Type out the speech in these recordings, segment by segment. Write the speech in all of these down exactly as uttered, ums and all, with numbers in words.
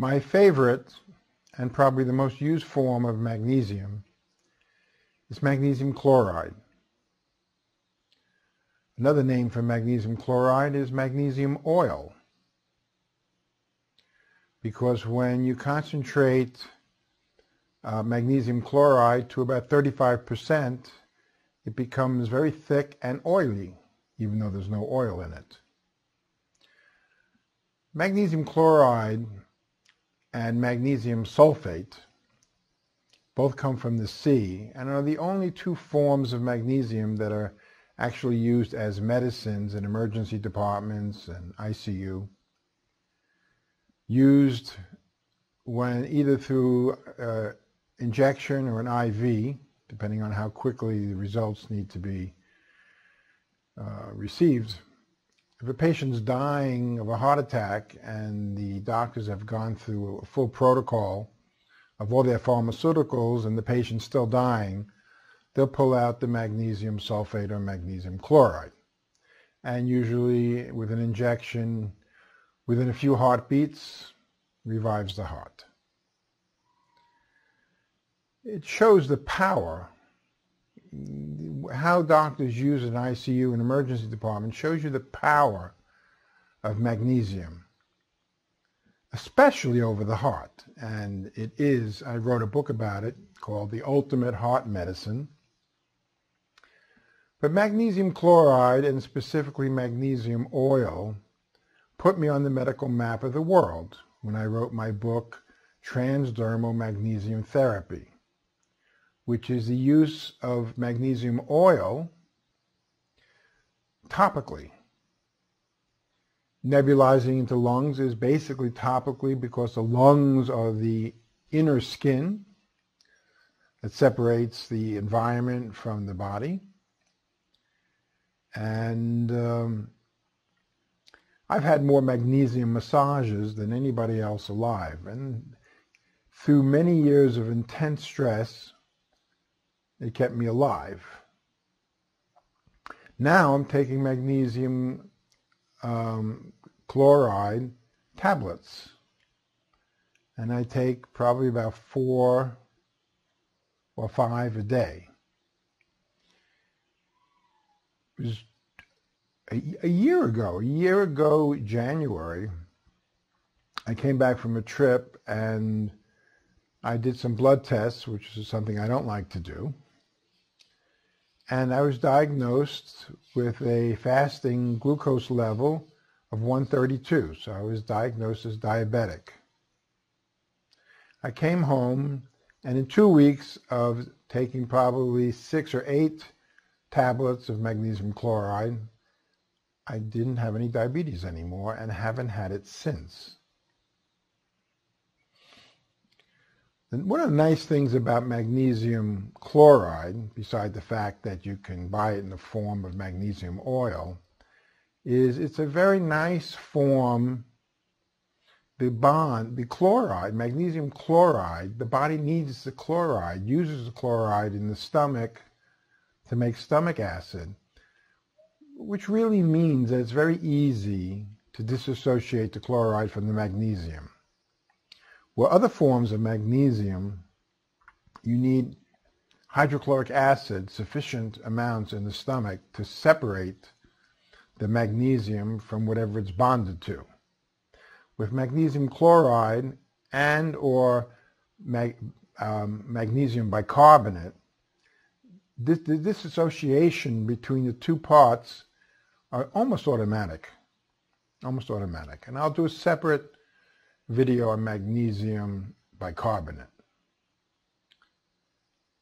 My favorite, and probably the most used form of magnesium, is magnesium chloride. Another name for magnesium chloride is magnesium oil, because when you concentrate uh, magnesium chloride to about thirty-five percent, it becomes very thick and oily, even though there's no oil in it. Magnesium chloride and magnesium sulfate both come from the sea and are the only two forms of magnesium that are actually used as medicines in emergency departments and I C U, used when either through uh, injection or an I V, depending on how quickly the results need to be uh, received. If a patient's dying of a heart attack and the doctors have gone through a full protocol of all their pharmaceuticals and the patient's still dying, they'll pull out the magnesium sulfate or magnesium chloride. And usually with an injection, within a few heartbeats, revives the heart. It shows the power. How doctors use an I C U and emergency department shows you the power of magnesium, especially over the heart. And it is, I wrote a book about it called The Ultimate Heart Medicine. But magnesium chloride, and specifically magnesium oil, put me on the medical map of the world when I wrote my book, Transdermal Magnesium Therapy, which is the use of magnesium oil topically. Nebulizing into lungs is basically topically because the lungs are the inner skin that separates the environment from the body. And um, I've had more magnesium massages than anybody else alive. And through many years of intense stress, it kept me alive. Now I'm taking magnesium um, chloride tablets, and I take probably about four or five a day. It was a, a year ago, a year ago, January, I came back from a trip and I did some blood tests, which is something I don't like to do. And I was diagnosed with a fasting glucose level of one thirty-two. So I was diagnosed as diabetic. I came home, and in two weeks of taking probably six or eight tablets of magnesium chloride, I didn't have any diabetes anymore and haven't had it since. And one of the nice things about magnesium chloride, beside the fact that you can buy it in the form of magnesium oil, is it's a very nice form. The bond, the chloride, magnesium chloride, the body needs the chloride, uses the chloride in the stomach to make stomach acid, which really means that it's very easy to disassociate the chloride from the magnesium. Well, other forms of magnesium, you need hydrochloric acid, sufficient amounts in the stomach to separate the magnesium from whatever it's bonded to. With magnesium chloride and or mag, um, magnesium bicarbonate, this, the dissociation between the two parts are almost automatic, almost automatic. And I'll do a separate video on magnesium bicarbonate.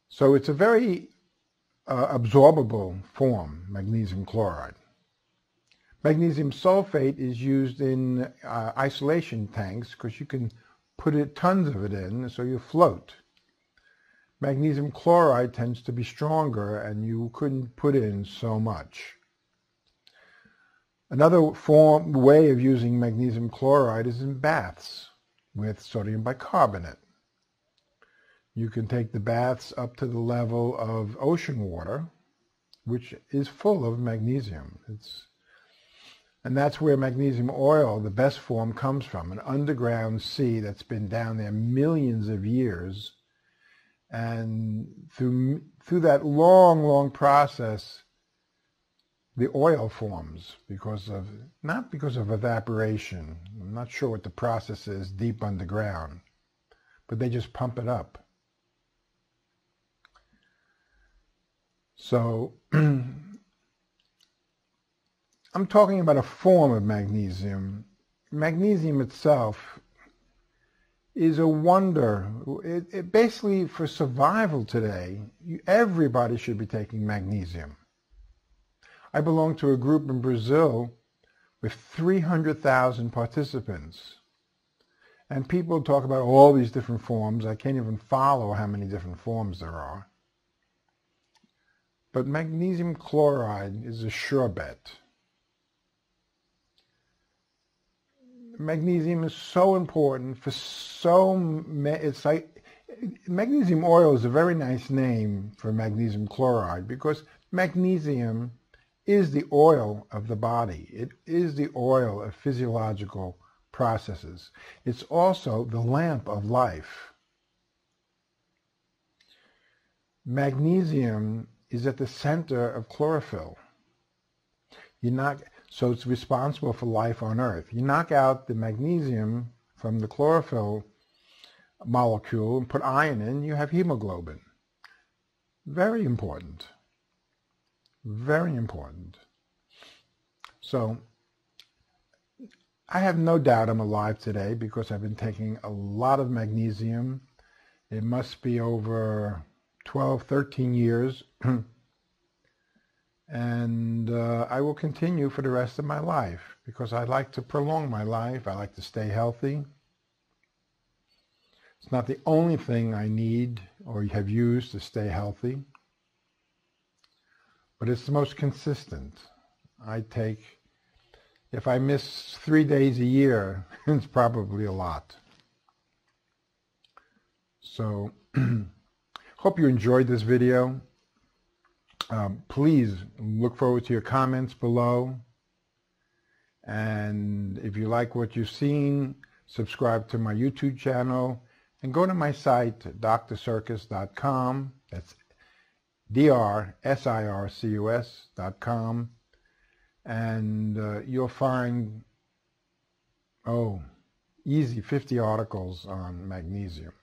So it's a very uh, absorbable form, magnesium chloride. Magnesium sulfate is used in uh, isolation tanks because you can put it, tons of it in, so you float. Magnesium chloride tends to be stronger and you couldn't put in so much. Another form, way of using magnesium chloride is in baths with sodium bicarbonate. You can take the baths up to the level of ocean water, which is full of magnesium. It's And that's where magnesium oil, the best form, comes from, an underground sea that's been down there millions of years. And through, through that long, long process, the oil forms because of, not because of evaporation. I'm not sure what the process is deep underground, but they just pump it up. So I'm talking about a form of magnesium. Magnesium itself is a wonder. It, it basically, for survival today, you, everybody should be taking magnesium. I belong to a group in Brazil with three hundred thousand participants. And people talk about all these different forms. I can't even follow how many different forms there are. But magnesium chloride is a sure bet. Magnesium is so important for so many. It's like magnesium oil is a very nice name for magnesium chloride because magnesium is the oil of the body. It is the oil of physiological processes. It's also the lamp of life. Magnesium is at the center of chlorophyll. You knock, so it's responsible for life on Earth. You knock out the magnesium from the chlorophyll molecule and put iron in, you have hemoglobin. Very important. Very important. So I have no doubt I'm alive today because I've been taking a lot of magnesium. It must be over twelve, thirteen years. And uh, I will continue for the rest of my life because I like to prolong my life. I like to stay healthy. It's not the only thing I need or have used to stay healthy, but it's the most consistent. I take, if I miss three days a year, it's probably a lot. So, hope you enjoyed this video. Um, please look forward to your comments below. And if you like what you've seen, subscribe to my YouTube channel and go to my site, Dr Circus dot com. That's D R circus dot com, and uh, you'll find, oh, easy fifty articles on magnesium.